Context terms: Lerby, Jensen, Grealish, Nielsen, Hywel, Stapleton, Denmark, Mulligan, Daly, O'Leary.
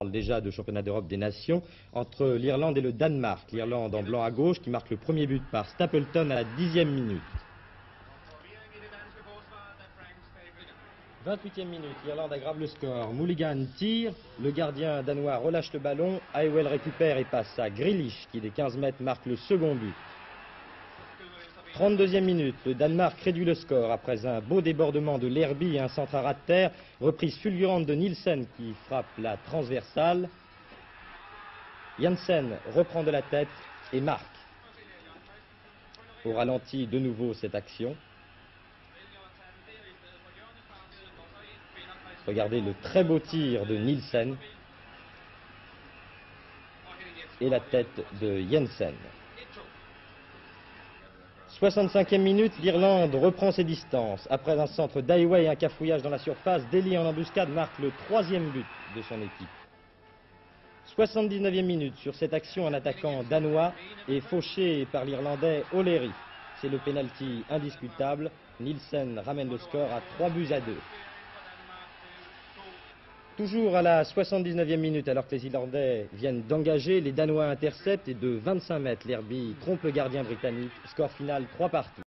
parle déjà de championnat d'Europe des nations, entre l'Irlande et le Danemark. L'Irlande en blanc à gauche qui marque le premier but par Stapleton à la 10e minute. 28e minute, l'Irlande aggrave le score. Mulligan tire, le gardien danois relâche le ballon, Hywel récupère et passe à Grealish qui des 15 mètres marque le second but. 32e minute, le Danemark réduit le score après un beau débordement de Lerby et un centre à ras de terre. Reprise fulgurante de Nielsen qui frappe la transversale. Jensen reprend de la tête et marque. Au ralenti de nouveau cette action. Regardez le très beau tir de Nielsen et la tête de Jensen. 65e minute, l'Irlande reprend ses distances. Après un centre d'Highway et un cafouillage dans la surface, Daly en embuscade marque le troisième but de son équipe. 79e minute, sur cette action, un attaquant danois est fauché par l'Irlandais O'Leary. C'est le pénalty indiscutable. Nielsen ramène le score à 3 buts à 2. Toujours à la 79e minute, alors que les Irlandais viennent d'engager, les Danois interceptent et de 25 mètres, Lerby trompe le gardien britannique. Score final 3-3.